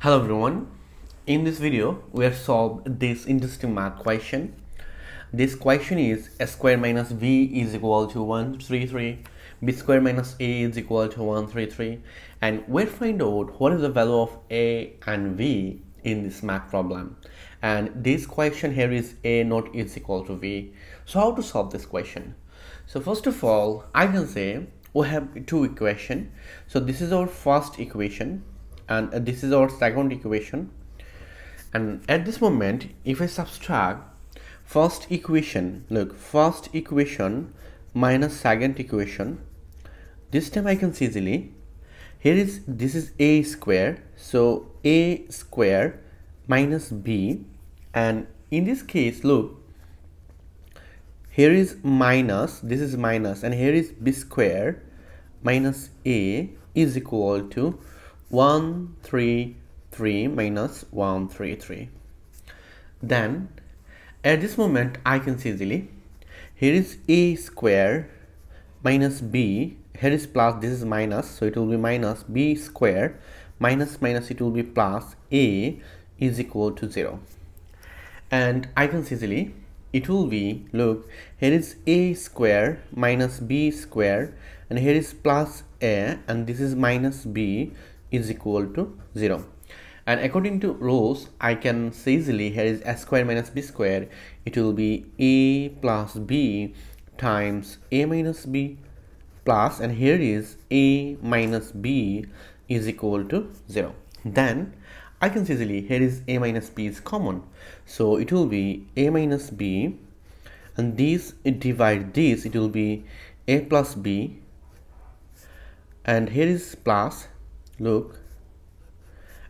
Hello everyone, in this video we have solved this interesting math question. This question is a square minus b is equal to 133, b square minus a is equal to 133, and we'll find out what is the value of a and v in this math problem. And this question here is a not is equal to v. So how to solve this question? So first of all, I can say we have two equations. So this is our first equation and this is our second equation, and at this moment if I subtract first equation, look, first equation minus second equation, this time I can see easily here is this is a square, so a square minus b, and in this case look, here is minus, this is minus, and here is b square minus a is equal to 133 minus 133. Then at this moment I can see easily here is a square minus b, here is plus, this is minus, so it will be minus b square minus minus, it will be plus a is equal to 0. And I can see easily it will be, look, here is a square minus b square, and here is plus a, and this is minus b is equal to 0. And according to rules I can say easily here is a square minus b square, it will be a plus b times a minus b plus, and here is a minus b is equal to 0. Then I can say easily here is a minus b is common, so it will be a minus b, and these divide this, it will be a plus b, and here is plus, look,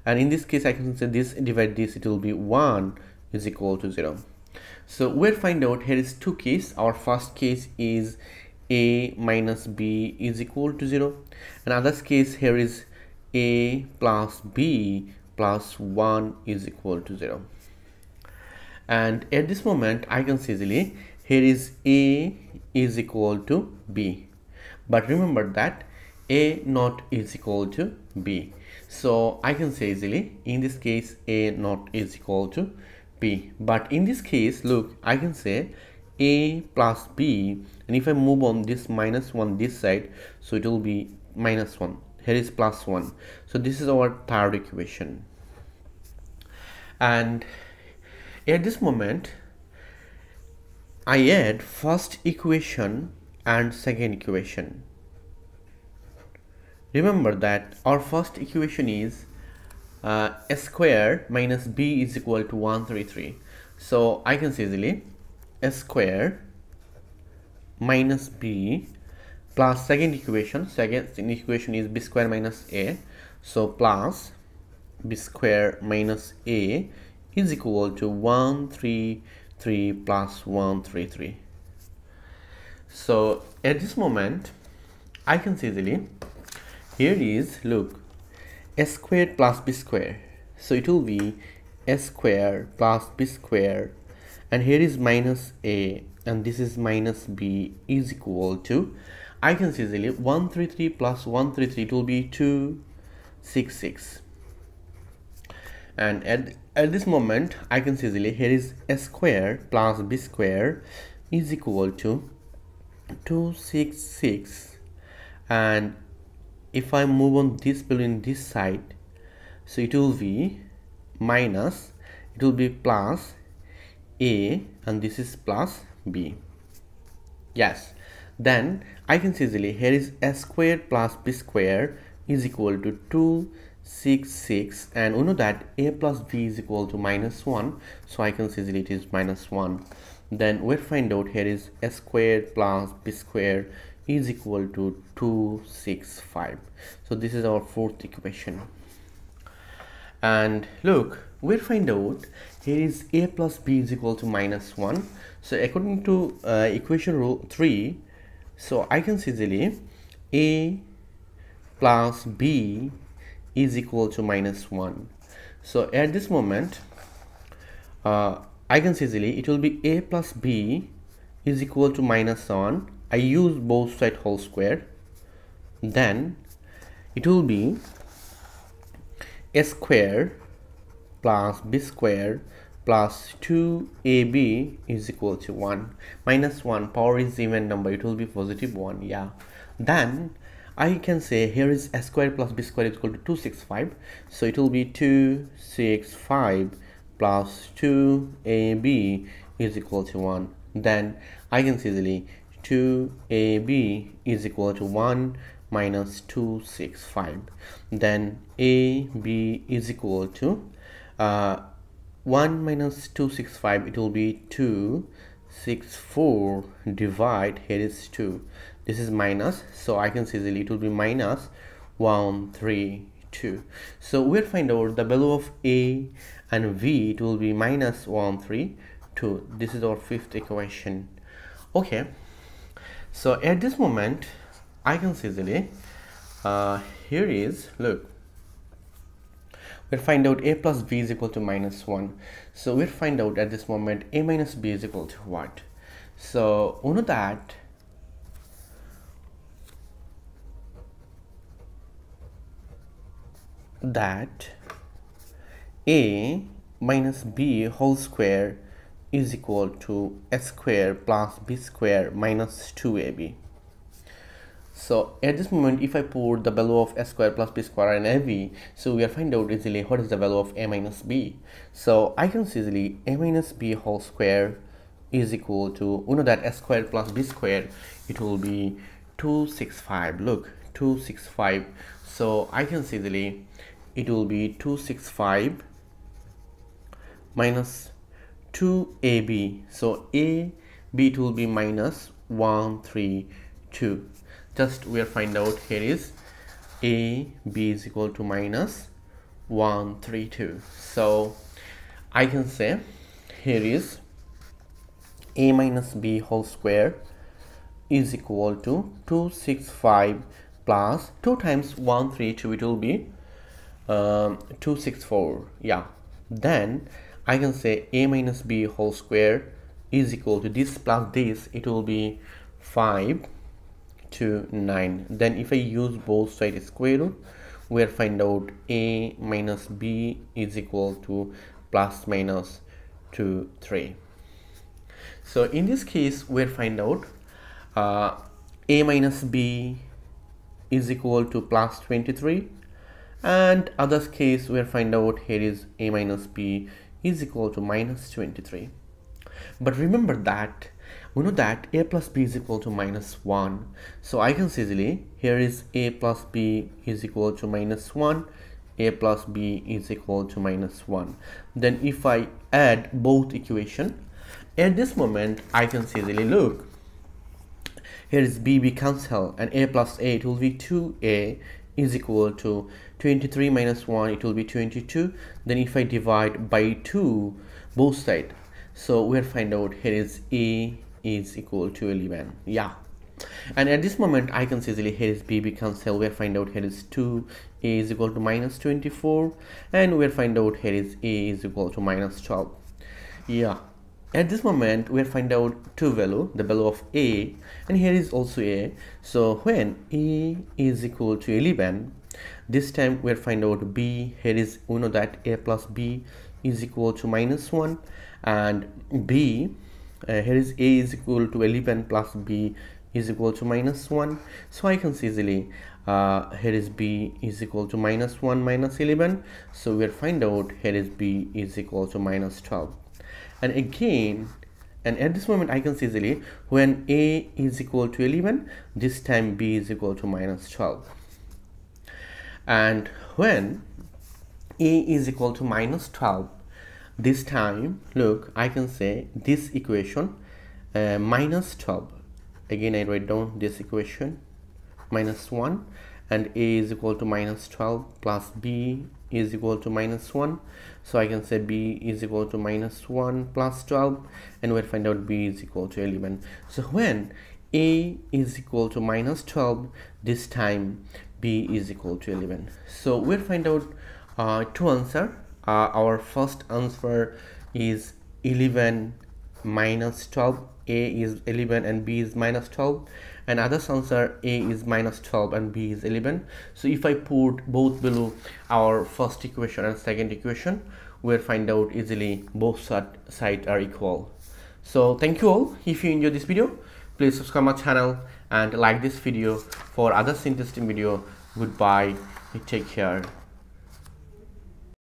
and in this case I can say this divide this, it will be 1 is equal to 0. So we'll find out here is two cases. Our first case is a minus b is equal to 0, and other case here is a plus b plus 1 is equal to 0. And at this moment I can see easily here is a is equal to b, but remember that a not is equal to b, so I can say easily in this case a not is equal to b, but in this case look, I can say a plus b, and if I move on this minus 1 this side, so it will be minus 1, here is plus 1, so this is our third equation. And at this moment I add first equation and second equation. Remember that our first equation is a square minus b is equal to 133, so I can say easily a square minus b plus second equation, second equation is b square minus a, so plus b square minus a is equal to 133 plus 133. So at this moment I can say easily here is, look, s squared plus b square, so it will be s square plus b square, and here is minus a, and this is minus b is equal to, I can see easily 133 plus 133, it will be 266. And at this moment I can see easily here is s square plus b square is equal to 266, and if I move on this value in this side, so it will be minus, it will be plus a, and this is plus b. Yes, then I can see easily here is s squared plus b squared is equal to 266, and we know that a plus b is equal to minus 1, so I can see easily it is minus 1. Then we'll find out here is s squared plus b squared is equal to 265, so this is our fourth equation. And look, we'll find out here is a plus b is equal to minus 1, so according to equation rule 3, so I can see easily a plus b is equal to minus 1. So at this moment I can see easily it will be a plus b is equal to minus 1, I use both side whole square, then it will be a square plus b square plus 2ab is equal to 1. Minus 1, power is even number, it will be positive 1. Yeah, then I can say here is a square plus b square is equal to 265, so it will be 265 plus 2ab is equal to 1. Then I can see easily 2ab is equal to 1 minus 265. Then ab is equal to 1 minus 265, it will be 264 divide here is 2. This is minus, so I can see easily it will be minus 132. So we'll find out the value of a and v, it will be minus 132. This is our fifth equation. Okay, so at this moment I can see easily here is, look, we'll find out a plus b is equal to minus 1. So we'll find out at this moment a minus b is equal to what? So we know that a minus b whole square is equal to a square plus b square minus 2ab. So at this moment, if I put the value of a square plus b square and ab, so we are find out easily what is the value of a minus b. So I can see easily a minus b whole square is equal to, you know that a square plus b square, it will be 265. Look, 265. So I can see easily it will be 265 minus 2ab. So a b, it will be minus 132. Just we'll find out here is a b is equal to minus 132. So I can say here is a minus b whole square is equal to 265 plus 2 times 132, it will be 264. Yeah, then I can say a minus b whole square is equal to this plus this, it will be 5 to 9. Then if I use both side square root, we'll find out a minus b is equal to plus minus 2 3. So in this case we'll find out a minus b is equal to plus 23, and other case we'll find out here is a minus b is equal to minus 23. But remember that we know that a plus b is equal to minus 1. So I can see easily here is a plus b is equal to minus 1, a plus b is equal to minus 1. Then if I add both equation, at this moment I can see easily, look, here is b, b cancel, and a plus a, it will be 2a is equal to 23 minus 1, it will be 22. Then if I divide by 2 both sides, so we'll find out here is a is equal to 11. Yeah, and at this moment I can see easily here is b, b cancel, we'll find out here is 2 a is equal to minus 24, and we'll find out here is a is equal to minus 12. Yeah, at this moment we'll find out two value, the value of a, and here is also a. So when a is equal to 11, this time we'll find out b, here is, we know that a plus b is equal to minus 1, and b, here is a is equal to 11 plus b is equal to minus 1. So I can see easily here is b is equal to minus 1 minus 11. So we'll find out here is b is equal to minus 12. And again, and at this moment I can see easily when a is equal to 11, this time b is equal to minus 12. And when a is equal to minus 12, this time, look, I can say this equation minus 12. Again, I write down this equation minus 1, and a is equal to minus 12 plus b is equal to minus 1. So I can say b is equal to minus 1 plus 12, and we'll find out b is equal to 11. So when a is equal to minus 12, this time b is equal to 11. So we'll find out two answer. Our first answer is 11 minus 12, a is 11 and b is minus 12, and other answer A is -12 and B is 11. So if I put both below our first equation and second equation, we'll find out easily both sides are equal. So thank you all. If you enjoyed this video, please subscribe my channel and like this video for other synthesis video. Goodbye, take care.